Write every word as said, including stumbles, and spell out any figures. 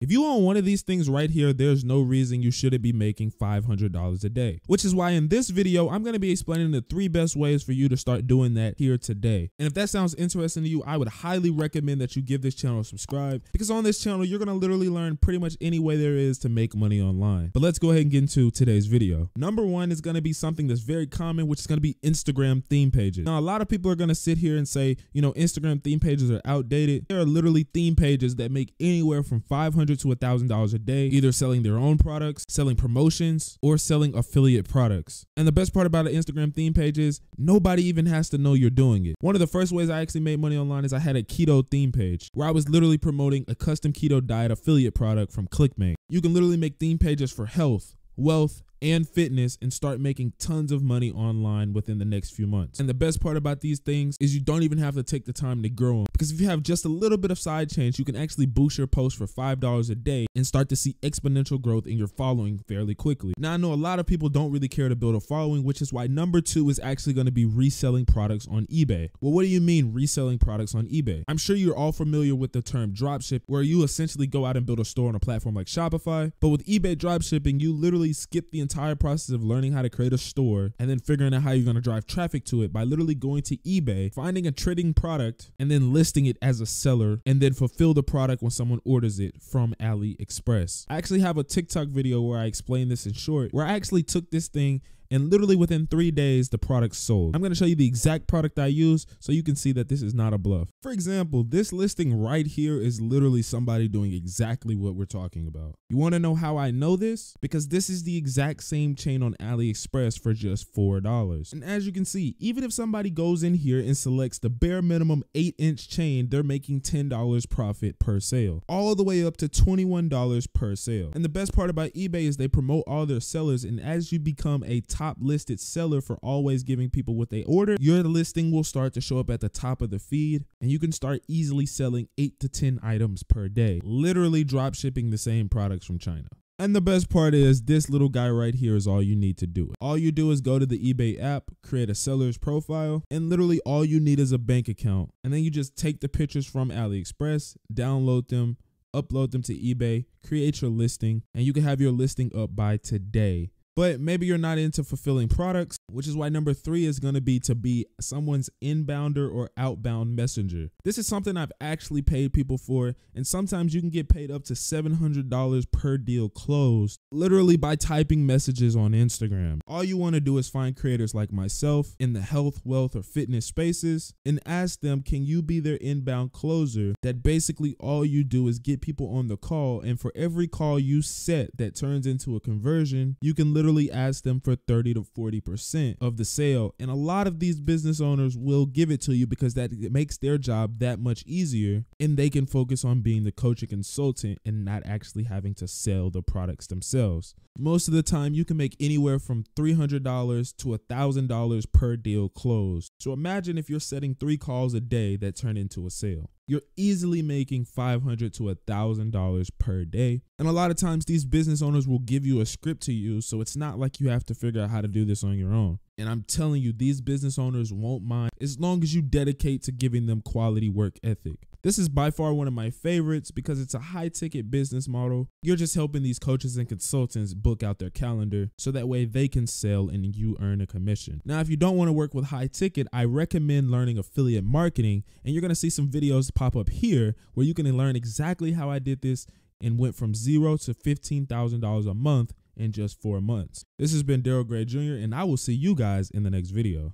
If you own one of these things right here, there's no reason you shouldn't be making five hundred dollars a day, which is why in this video, I'm going to be explaining the three best ways for you to start doing that here today. And if that sounds interesting to you, I would highly recommend that you give this channel a subscribe, because on this channel, you're going to literally learn pretty much any way there is to make money online. But let's go ahead and get into today's video. Number one is going to be something that's very common, which is going to be Instagram theme pages. Now, a lot of people are going to sit here and say, you know, Instagram theme pages are outdated. There are literally theme pages that make anywhere from five hundred dollars to one thousand dollars a day, either selling their own products, selling promotions, or selling affiliate products. And the best part about an Instagram theme page is nobody even has to know you're doing it. One of the first ways I actually made money online is I had a keto theme page where I was literally promoting a custom keto diet affiliate product from ClickBank. You can literally make theme pages for health, wealth, and fitness and start making tons of money online within the next few months. And the best part about these things is you don't even have to take the time to grow them, because if you have just a little bit of side change, you can actually boost your post for five dollars a day and start to see exponential growth in your following fairly quickly. Now, I know a lot of people don't really care to build a following, which is why number two is actually going to be reselling products on eBay. Well, what do you mean reselling products on eBay? I'm sure you're all familiar with the term dropship, where you essentially go out and build a store on a platform like Shopify. But with eBay dropshipping, you literally skip the entire process of learning how to create a store and then figuring out how you're going to drive traffic to it by literally going to eBay, finding a trending product, and then listing it as a seller, and then fulfill the product when someone orders it from AliExpress. I actually have a TikTok video where I explain this in short, where I actually took this thing and literally within three days, the product sold. I'm going to show you the exact product I used so you can see that this is not a bluff. For example, this listing right here is literally somebody doing exactly what we're talking about. You want to know how I know this? Because this is the exact same chain on AliExpress for just four dollars. And as you can see, even if somebody goes in here and selects the bare minimum eight inch chain, they're making ten dollars profit per sale, all the way up to twenty-one dollars per sale. And the best part about eBay is they promote all their sellers. And as you become a top listed seller for always giving people what they order, your listing will start to show up at the top of the feed, and you can start easily selling eight to ten items per day, literally drop shipping the same products from China. And the best part is this little guy right here is all you need to do. All you do is go to the eBay app, create a seller's profile, and literally all you need is a bank account. And then you just take the pictures from AliExpress, download them, upload them to eBay, create your listing, and you can have your listing up by today. But maybe you're not into fulfilling products, which is why number three is going to be to be someone's inbounder or outbound messenger. This is something I've actually paid people for, and sometimes you can get paid up to seven hundred dollars per deal closed, literally by typing messages on Instagram. All you want to do is find creators like myself in the health, wealth, or fitness spaces and ask them, can you be their inbound closer? That basically all you do is get people on the call, and for every call you set that turns into a conversion, you can literally ask them for thirty to forty percent of the sale. And a lot of these business owners will give it to you because that it makes their job that much easier, and they can focus on being the coach and consultant and not actually having to sell the products themselves. Most of the time, you can make anywhere from three hundred dollars to one thousand dollars per deal closed. So imagine if you're setting three calls a day that turn into a sale. You're easily making five hundred dollars to one thousand dollars per day. And a lot of times these business owners will give you a script to use, so it's not like you have to figure out how to do this on your own. And I'm telling you, these business owners won't mind as long as you dedicate to giving them quality work ethic. This is by far one of my favorites because it's a high ticket business model. You're just helping these coaches and consultants book out their calendar so that way they can sell and you earn a commission. Now, if you don't want to work with high ticket, I recommend learning affiliate marketing, and you're going to see some videos pop up here where you can learn exactly how I did this and went from zero to fifteen thousand dollars a month in just four months. This has been Daryl Gray Junior, and I will see you guys in the next video.